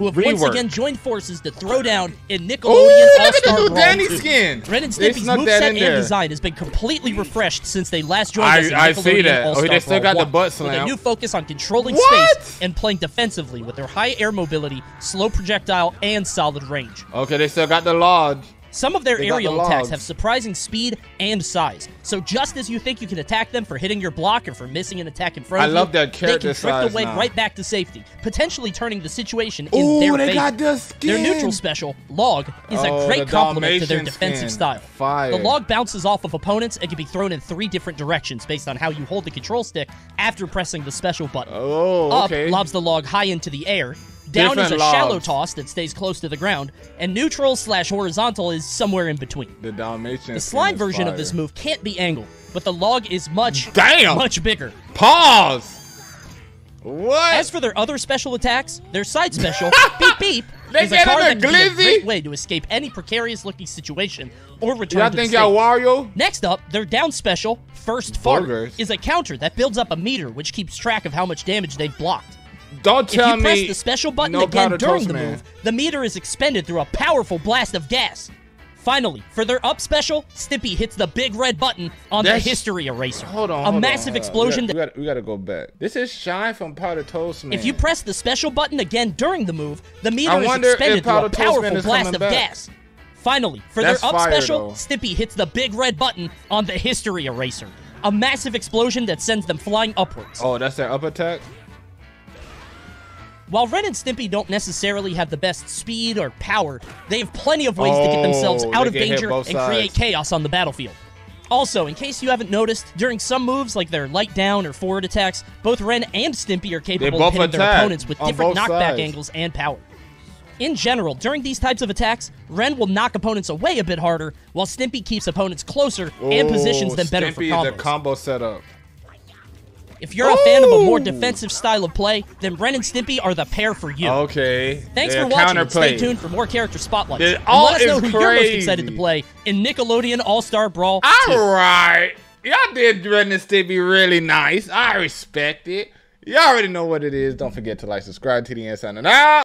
who have once again joined forces to throw down in Nickelodeon All-Star Brawl. Danny skin. Ren and Stimpy's moveset and design has been completely refreshed since they last joined us in Nickelodeon All-Star Brawl. They still got the butt slam. With a new focus on controlling space and playing defensively with their high air mobility, slow projectile, and solid range. Okay, they still got the lodge. Some of their aerial attacks have surprising speed and size. So just as you think you can attack them for hitting your block or for missing an attack in front of you, they can drift away right back to safety, potentially turning the situation in their favor. Their neutral special, Log, is a great complement to their defensive style. The Log bounces off of opponents and can be thrown in 3 different directions based on how you hold the control stick after pressing the special button. Up lobs the Log high into the air. Down is a shallow toss that stays close to the ground, and neutral slash horizontal is somewhere in between. The slide version of this move can't be angled, but the Log is much bigger. As for their other special attacks, their side special, Beep Beep, is a card that can be a great way to escape any precarious-looking situation or return to the state. Next up, their down special, First Fart, is a counter that builds up a meter which keeps track of how much damage they've blocked. If you press the special button again during the move, the meter is expended through a powerful blast of gas. Finally, for their up special, Stimpy hits the big red button on the History Eraser. Hold on. Explosion. We gotta go back. This is Shine from Powder Toast Man. If you press the special button again during the move, the meter is expended through a powerful blast of gas. Finally, for their up special, Stimpy hits the big red button on the History Eraser. A massive explosion that sends them flying upwards. Oh, that's their up attack? While Ren and Stimpy don't necessarily have the best speed or power, they have plenty of ways to get themselves out of danger and create chaos on the battlefield. Also, in case you haven't noticed, during some moves like their light down or forward attacks, both Ren and Stimpy are capable of hitting their opponents with different knockback angles and power. In general, during these types of attacks, Ren will knock opponents away a bit harder, while Stimpy keeps opponents closer and positions them better for combos. If you're a fan of a more defensive style of play, then Ren and Stimpy are the pair for you. Thanks for watching and stay tuned for more character spotlights. And let us know who you're most excited to play in Nickelodeon All-Star Brawl 2. Alright. Y'all did Ren and Stimpy really nice. I respect it. Y'all already know what it is. Don't forget to like, subscribe, TDN signing out.